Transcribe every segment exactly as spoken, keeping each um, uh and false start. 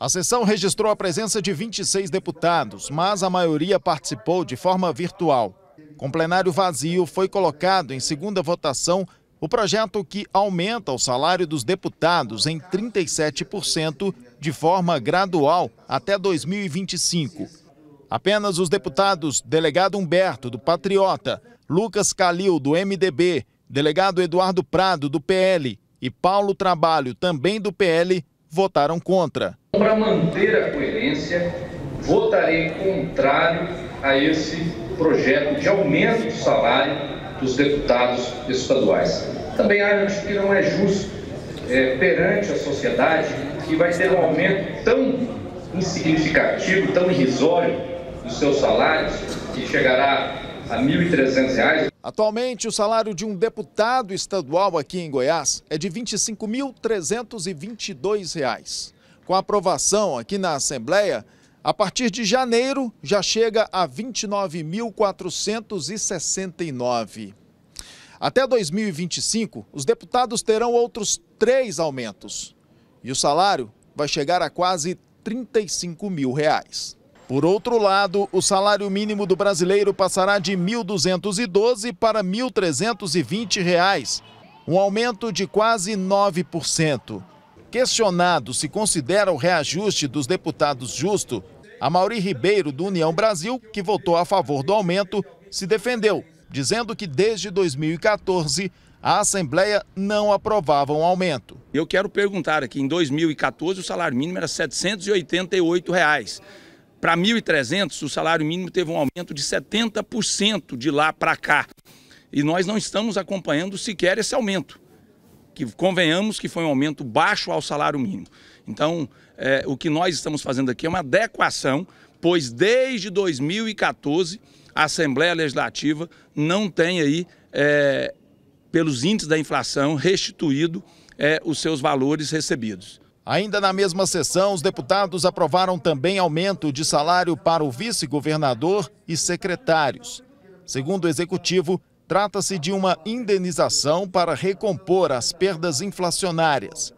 A sessão registrou a presença de vinte e seis deputados, mas a maioria participou de forma virtual. Com plenário vazio, foi colocado em segunda votação o projeto que aumenta o salário dos deputados em trinta e sete por cento de forma gradual até dois mil e vinte e cinco. Apenas os deputados delegado Humberto, do Patriota, Lucas Calil, do M D B, delegado Eduardo Prado, do P L e Paulo Trabalho, também do P L, votaram contra. Para manter a coerência, votarei contrário a esse projeto de aumento do salário dos deputados estaduais. Também acho que não é justo é, perante a sociedade que vai ter um aumento tão insignificativo, tão irrisório dos seus salários, que chegará a mil e trezentos reais. Atualmente, o salário de um deputado estadual aqui em Goiás é de vinte e cinco mil trezentos e vinte e dois reais. Com a aprovação aqui na Assembleia, a partir de janeiro já chega a vinte e nove mil quatrocentos e sessenta e nove reais. Até dois mil e vinte e cinco, os deputados terão outros três aumentos e o salário vai chegar a quase trinta e cinco mil reais. Por outro lado, o salário mínimo do brasileiro passará de mil duzentos e doze reais para mil trezentos e vinte reais, um aumento de quase nove por cento. Questionado se considera o reajuste dos deputados justo, a Mauri Ribeiro, do União Brasil, que votou a favor do aumento, se defendeu, dizendo que desde dois mil e quatorze a Assembleia não aprovava um aumento. Eu quero perguntar aqui, em dois mil e quatorze o salário mínimo era setecentos e oitenta e oito reais. Para mil e trezentos, o salário mínimo teve um aumento de setenta por cento de lá para cá. E nós não estamos acompanhando sequer esse aumento, que convenhamos que foi um aumento baixo ao salário mínimo. Então, é, o que nós estamos fazendo aqui é uma adequação, pois desde dois mil e quatorze a Assembleia Legislativa não tem aí, é, pelos índices da inflação, restituído é, os seus valores recebidos. Ainda na mesma sessão, os deputados aprovaram também aumento de salário para o vice-governador e secretários. Segundo o Executivo, trata-se de uma indenização para recompor as perdas inflacionárias.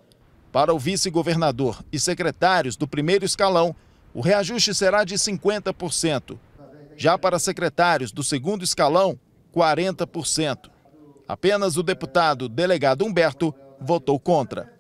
Para o vice-governador e secretários do primeiro escalão, o reajuste será de cinquenta por cento. Já para secretários do segundo escalão, quarenta por cento. Apenas o deputado delegado Humberto votou contra.